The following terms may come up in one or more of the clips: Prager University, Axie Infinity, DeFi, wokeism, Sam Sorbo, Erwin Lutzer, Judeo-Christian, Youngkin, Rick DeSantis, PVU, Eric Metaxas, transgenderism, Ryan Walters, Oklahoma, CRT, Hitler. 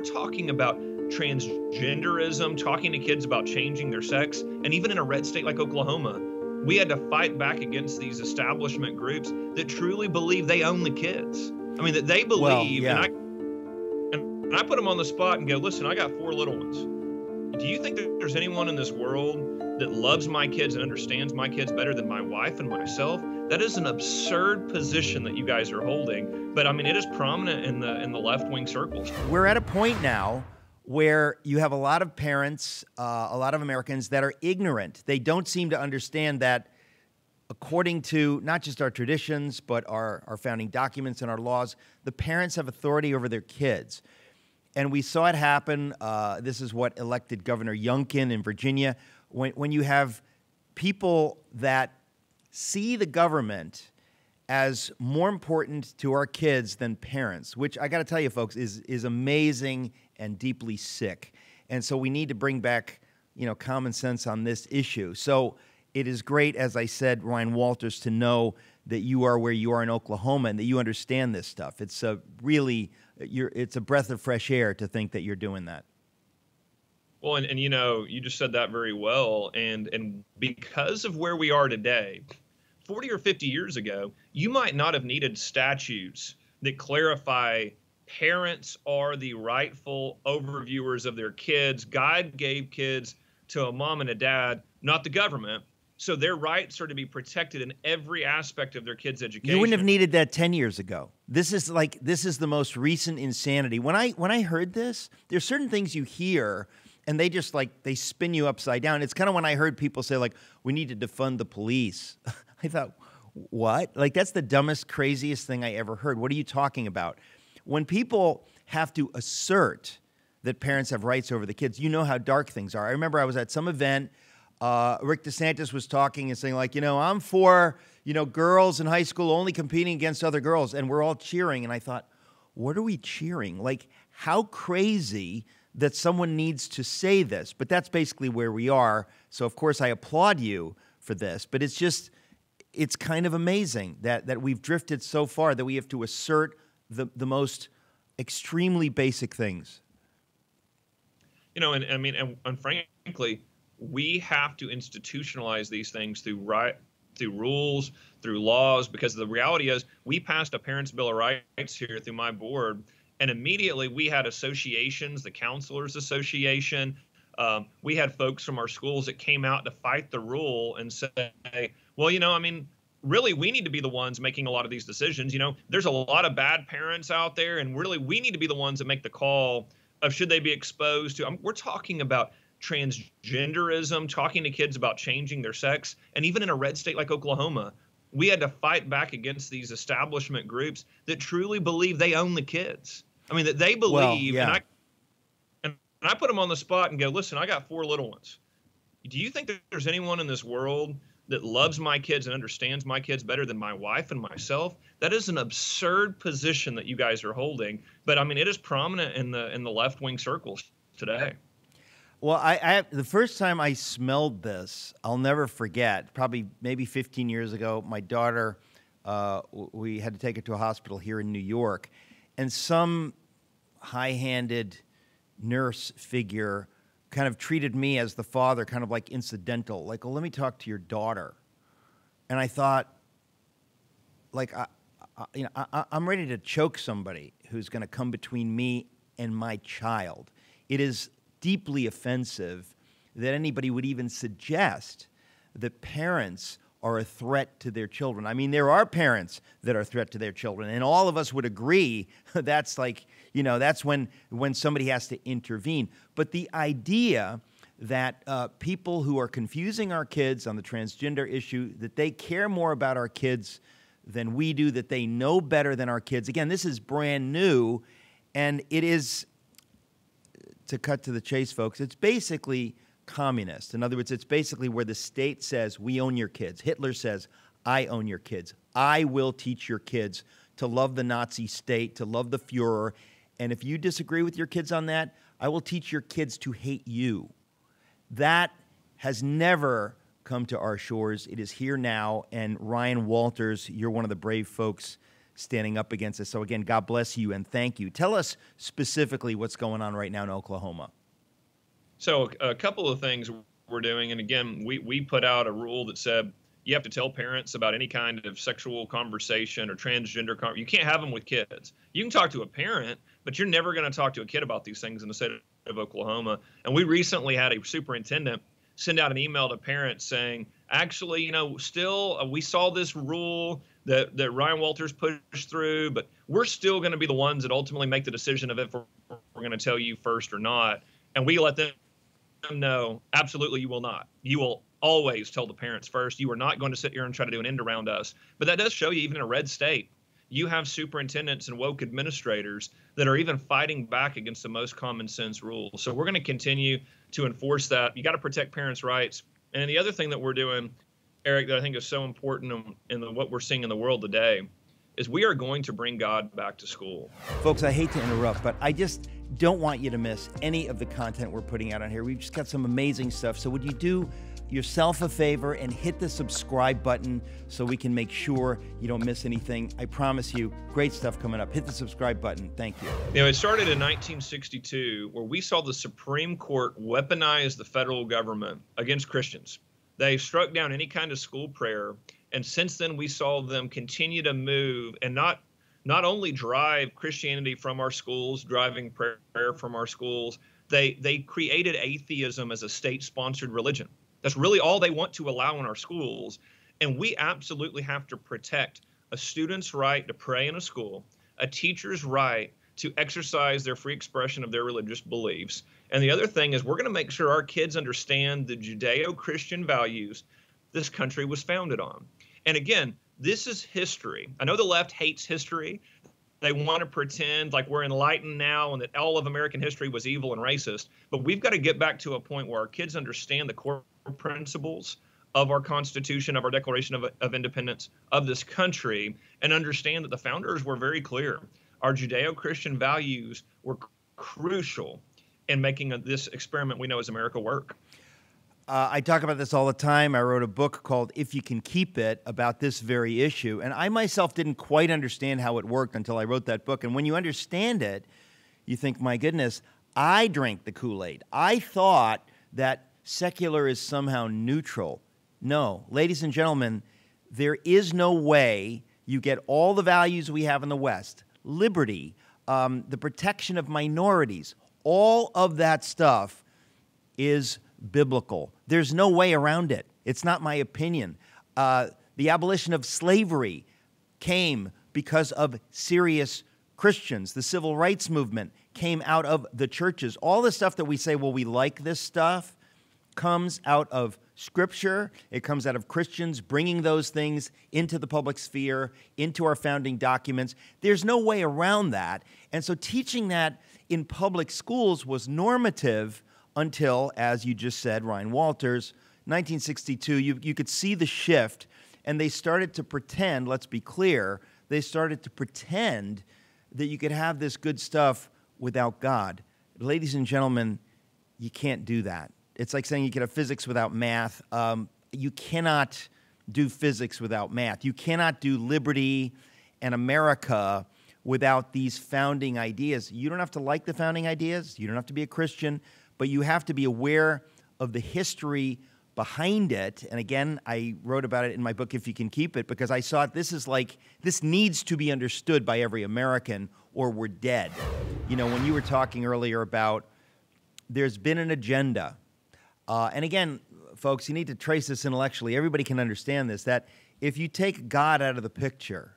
We're talking about transgenderism, talking to kids about changing their sex. And even in a red state like Oklahoma, we had to fight back against these establishment groups that truly believe they own the kids. I mean, that they believe, and I put them on the spot and go, listen, I got four little ones. Do you think that there's anyone in this world that loves my kids and understands my kids better than my wife and myself? That is an absurd position that you guys are holding. But I mean, it is prominent in the left-wing circles. We're at a point now where you have a lot of parents, a lot of Americans that are ignorant. They don't seem to understand that according to not just our traditions, but our founding documents and our laws, the parents have authority over their kids. And we saw it happen. This is what elected Governor Youngkin in Virginia. When you have people that see the government as more important to our kids than parents, which I gotta tell you folks is amazing and deeply sick. And so we need to bring back, you know, common sense on this issue. So it is great, as I said, Ryan Walters, to know that you are where you are in Oklahoma and that you understand this stuff. It's a really, it's a breath of fresh air to think that you're doing that. Well, and you know, you just said that very well. And because of where we are today, 40 or 50 years ago, you might not have needed statutes that clarify parents are the rightful overviewers of their kids. God gave kids to a mom and a dad, not the government. So their rights are to be protected in every aspect of their kids' education. You wouldn't have needed that 10 years ago. This is the most recent insanity. When I heard this, there's certain things you hear and they just like, they spin you upside down. It's kind of when I heard people say like, we need to defund the police. I thought, what? Like, that's the dumbest, craziest thing I ever heard. What are you talking about? When people have to assert that parents have rights over the kids, you know how dark things are. I remember I was at some event, Rick DeSantis was talking and saying like, you know, I'm for, you know, girls in high school only competing against other girls, and we're all cheering. And I thought, what are we cheering? Like, how crazy that someone needs to say this. But that's basically where we are. So of course I applaud you for this, but it's just, it's kind of amazing that we've drifted so far that we have to assert the most extremely basic things. You know, and frankly, we have to institutionalize these things through rules, through laws, because the reality is we passed a Parents' Bill of Rights here through my board, and immediately we had associations, the Counselors Association. We had folks from our schools that came out to fight the rule and say, well, you know, I mean, really, we need to be the ones making a lot of these decisions. You know, there's a lot of bad parents out there, and really, we need to be the ones that make the call of should they be exposed to. I mean, we're talking about transgenderism, talking to kids about changing their sex. And even in a red state like Oklahoma, we had to fight back against these establishment groups that truly believe they own the kids. I mean, that they believe, and I put them on the spot and go, listen, I got four little ones. Do you think that there's anyone in this world that loves my kids and understands my kids better than my wife and myself? That is an absurd position that you guys are holding. But I mean, it is prominent in the left-wing circles today. Well, the first time I smelled this, I'll never forget, probably maybe 15 years ago, my daughter, we had to take her to a hospital here in New York, and some high-handed nurse figure kind of treated me as the father, kind of like incidental, like, oh, let me talk to your daughter. And I thought, like, I'm ready to choke somebody who's going to come between me and my child. It is deeply offensive that anybody would even suggest that parents are a threat to their children. I mean, there are parents that are a threat to their children, and all of us would agree that's like, you know, that's when somebody has to intervene. But the idea that people who are confusing our kids on the transgender issue, that they care more about our kids than we do, that they know better than our kids, again, this is brand new, and it is, to cut to the chase, folks, it's basically communist. In other words, it's basically where the state says, we own your kids. Hitler says, I own your kids. I will teach your kids to love the Nazi state, to love the Fuhrer. And if you disagree with your kids on that, I will teach your kids to hate you. That has never come to our shores. It is here now. And Ryan Walters, you're one of the brave folks standing up against this. So again, God bless you and thank you. Tell us specifically what's going on right now in Oklahoma. So a couple of things we're doing, and again, we put out a rule that said you have to tell parents about any kind of sexual conversation or transgender conversation. You can't have them with kids. You can talk to a parent, but you're never going to talk to a kid about these things in the state of Oklahoma. And we recently had a superintendent send out an email to parents saying, actually, you know, still we saw this rule that Ryan Walters pushed through, but we're still going to be the ones that ultimately make the decision of if we're going to tell you first or not. And we let them know, absolutely, you will not. You will always tell the parents first. You are not going to sit here and try to do an end around us. But that does show you, even in a red state, you have superintendents and woke administrators that are even fighting back against the most common sense rules. So we're going to continue to enforce that. You got to protect parents' rights. And the other thing that we're doing, Eric, that I think is so important in what we're seeing in the world today is we are going to bring God back to school. Folks, I hate to interrupt, but I just don't want you to miss any of the content we're putting out on here. We've just got some amazing stuff. So would you do yourself a favor and hit the subscribe button so we can make sure you don't miss anything? I promise you, great stuff coming up. Hit the subscribe button. Thank you. You know, it started in 1962 where we saw the Supreme Court weaponize the federal government against Christians. They struck down any kind of school prayer, and since then we saw them continue to move and not only drive Christianity from our schools, driving prayer from our schools, they created atheism as a state-sponsored religion. That's really all they want to allow in our schools. And we absolutely have to protect a student's right to pray in a school, a teacher's right to exercise their free expression of their religious beliefs. And the other thing is we're going to make sure our kids understand the Judeo-Christian values this country was founded on. And again, this is history. I know the left hates history. They want to pretend like we're enlightened now and that all of American history was evil and racist. But we've got to get back to a point where our kids understand the core principles of our Constitution, of our Declaration of Independence, of this country, and understand that the founders were very clear. Our Judeo-Christian values were crucial in making this experiment we know as America work. I talk about this all the time. I wrote a book called If You Can Keep It about this very issue. And I myself didn't quite understand how it worked until I wrote that book. And when you understand it, you think, my goodness, I drank the Kool-Aid. I thought that secular is somehow neutral. No. Ladies and gentlemen, there is no way you get all the values we have in the West, liberty, the protection of minorities, all of that stuff is biblical. There's no way around it. It's not my opinion. The abolition of slavery came because of serious Christians. The civil rights movement came out of the churches. All the stuff that we say, well, we like this stuff, comes out of Scripture. It comes out of Christians bringing those things into the public sphere, into our founding documents. There's no way around that. And so teaching that in public schools was normative until, as you just said, Ryan Walters, 1962, you could see the shift, and they started to pretend, let's be clear, they started to pretend that you could have this good stuff without God. Ladies and gentlemen, you can't do that. It's like saying you could have physics without math. You cannot do physics without math. You cannot do liberty and America without these founding ideas. You don't have to like the founding ideas. You don't have to be a Christian, but you have to be aware of the history behind it. And again, I wrote about it in my book, If You Can Keep It, because I saw it. This needs to be understood by every American or we're dead. You know, when you were talking earlier about there's been an agenda. And again, folks, you need to trace this intellectually. Everybody can understand this, that if you take God out of the picture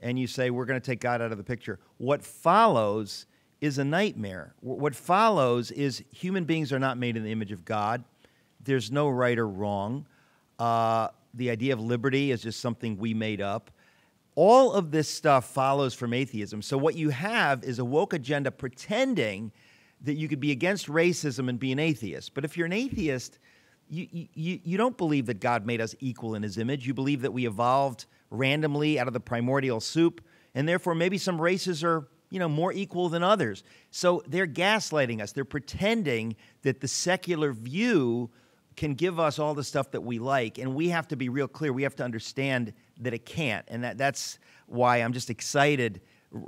and you say, we're going to take God out of the picture, what follows is a nightmare. What follows is human beings are not made in the image of God. There's no right or wrong. The idea of liberty is just something we made up. All of this stuff follows from atheism. So what you have is a woke agenda pretending that you could be against racism and be an atheist. But if you're an atheist, you don't believe that God made us equal in his image. You believe that we evolved randomly out of the primordial soup, and therefore maybe some races are, you know, more equal than others. So they're gaslighting us. They're pretending that the secular view can give us all the stuff that we like, and we have to be real clear. We have to understand that it can't, and that's why I'm just excited,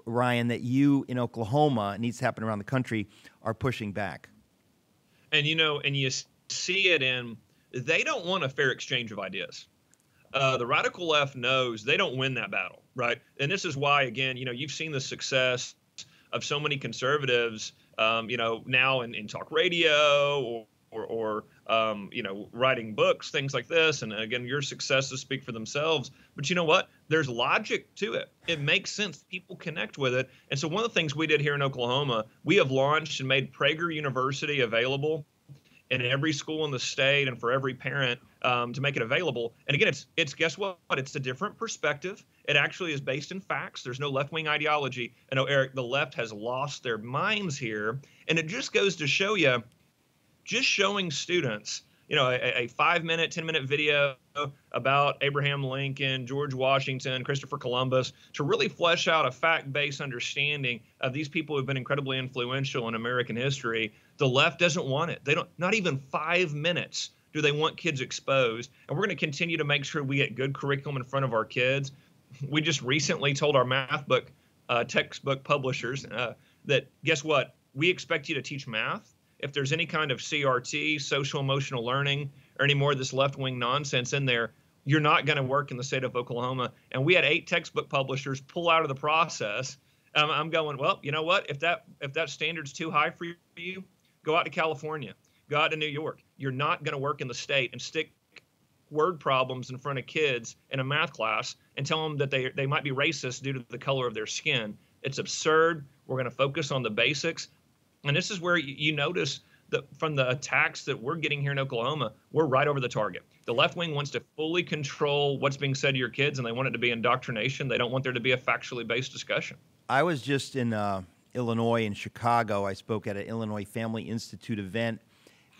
Ryan, that you in Oklahoma, and it's happening around the country, are pushing back. And you know, and you see it in, they don't want a fair exchange of ideas. The radical left knows they don't win that battle, right? And this is why, again, you know, you've seen the success of so many conservatives, you know, now in talk radio or you know, writing books, things like this. And again, your successes speak for themselves. But you know what? There's logic to it. It makes sense. People connect with it. And so one of the things we did here in Oklahoma, we have launched and made Prager University available in every school in the state and for every parent to make it available. And again, it's guess what? It's a different perspective. It actually is based in facts. There's no left-wing ideology. I know, Eric, the left has lost their minds here. And it just goes to show you, just showing students, you know, a 5-minute, 10-minute video about Abraham Lincoln, George Washington, Christopher Columbus, to really flesh out a fact-based understanding of these people who've been incredibly influential in American history. The left doesn't want it. They don't, not even 5 minutes do they want kids exposed. And we're going to continue to make sure we get good curriculum in front of our kids. We just recently told our math book textbook publishers that, guess what, we expect you to teach math. If there's any kind of CRT, social emotional learning, or any more of this left-wing nonsense in there, you're not going to work in the state of Oklahoma. And we had 8 textbook publishers pull out of the process. I'm going, well, you know what? If that standard's too high for you, go out to California. Go out to New York. You're not going to work in the state and stick word problems in front of kids in a math class and tell them that they might be racist due to the color of their skin. It's absurd. We're going to focus on the basics. And this is where you notice that from the attacks that we're getting here in Oklahoma, we're right over the target. The left wing wants to fully control what's being said to your kids, and they want it to be indoctrination. They don't want there to be a factually based discussion. I was just in Illinois and Chicago. I spoke at an Illinois Family Institute event,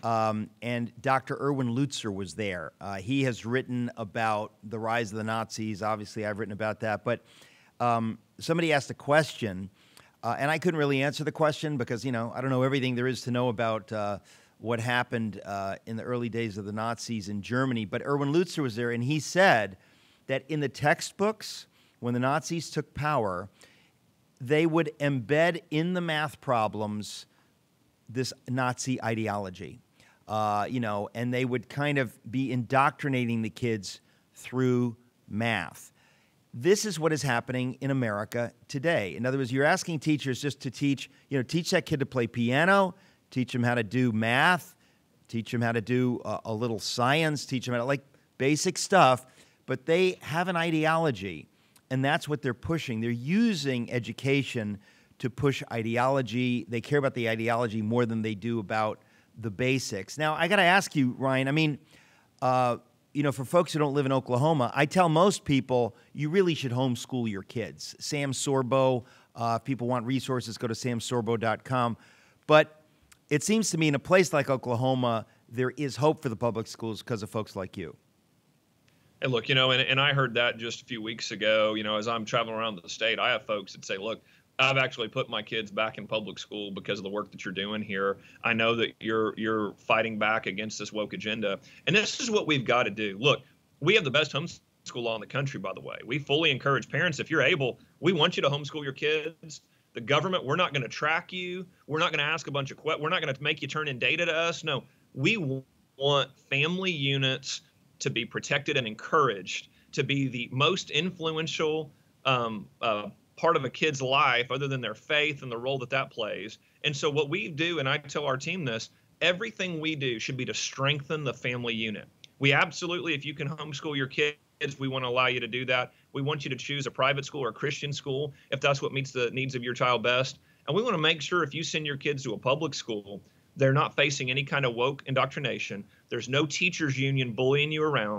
and Dr. Erwin Lutzer was there. He has written about the rise of the Nazis. Obviously, I've written about that. But somebody asked a question. And I couldn't really answer the question because, you know, I don't know everything there is to know about what happened in the early days of the Nazis in Germany. But Erwin Lutzer was there, and he said that in the textbooks, when the Nazis took power, they would embed in the math problems this Nazi ideology, you know, and they would kind of be indoctrinating the kids through math. This is what is happening in America today. In other words, you're asking teachers just to teach, you know, teach that kid to play piano, teach them how to do math, teach them how to do a little science, teach them how to, like, basic stuff, but they have an ideology, and that's what they're pushing. They're using education to push ideology. They care about the ideology more than they do about the basics. Now, I got to ask you, Ryan, I mean, you know, for folks who don't live in Oklahoma, I tell most people you really should homeschool your kids. Sam Sorbo, if people want resources, go to samsorbo.com. But it seems to me in a place like Oklahoma, there is hope for the public schools because of folks like you. And look, you know, and I heard that just a few weeks ago, you know, as I'm traveling around the state, I have folks that say, look, I've actually put my kids back in public school because of the work that you're doing here. I know that you're fighting back against this woke agenda. And this is what we've got to do. Look, we have the best homeschool law in the country, by the way. We fully encourage parents, if you're able, we want you to homeschool your kids. The government, we're not going to track you. We're not going to ask a bunch of questions. We're not going to make you turn in data to us. No, we want family units to be protected and encouraged to be the most influential part of a kid's life other than their faith and the role that that plays. And so what we do, and I tell our team this, everything we do should be to strengthen the family unit. We absolutely, if you can homeschool your kids, we want to allow you to do that. We want you to choose a private school or a Christian school if that's what meets the needs of your child best. And we want to make sure if you send your kids to a public school, they're not facing any kind of woke indoctrination. There's no teachers union bullying you around.